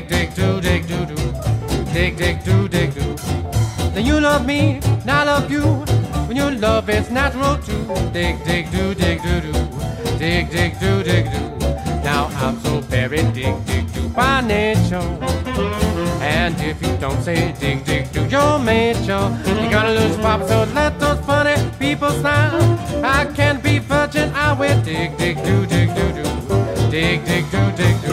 dig, dig, do, dig, do, do. Dig, dig, do, dig, do. Then you love me, and I love you. When you love, it's natural too. Dig, dig, do, dig, do, do. Dig, dig, do, dig, do. Now I'm so very dig, dig, do by nature. And if you don't say dig, dig, do your nature, you're gonna lose pop, so let those funny people smile. I can't be virgin, I will dig, dig, do, dig, do, do. Dig, dig, do, dig, do.